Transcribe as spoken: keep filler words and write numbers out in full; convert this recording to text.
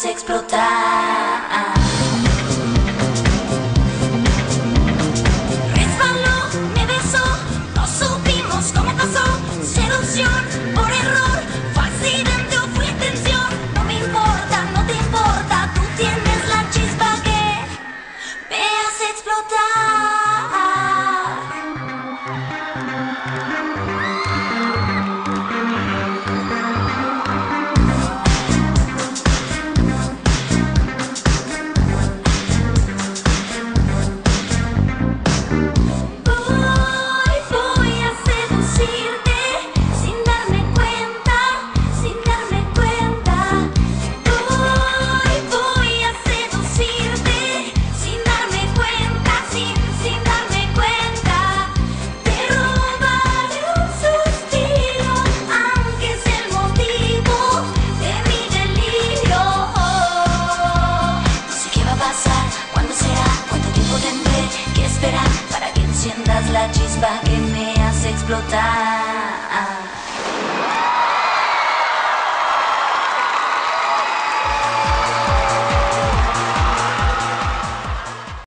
quieres explotar. Resbaló, me besó, no supimos cómo pasó. Seducción por error, fue accidente o fue intención. No me importa, no te importa, tú tienes la chispa que me hace explotar. Explotar.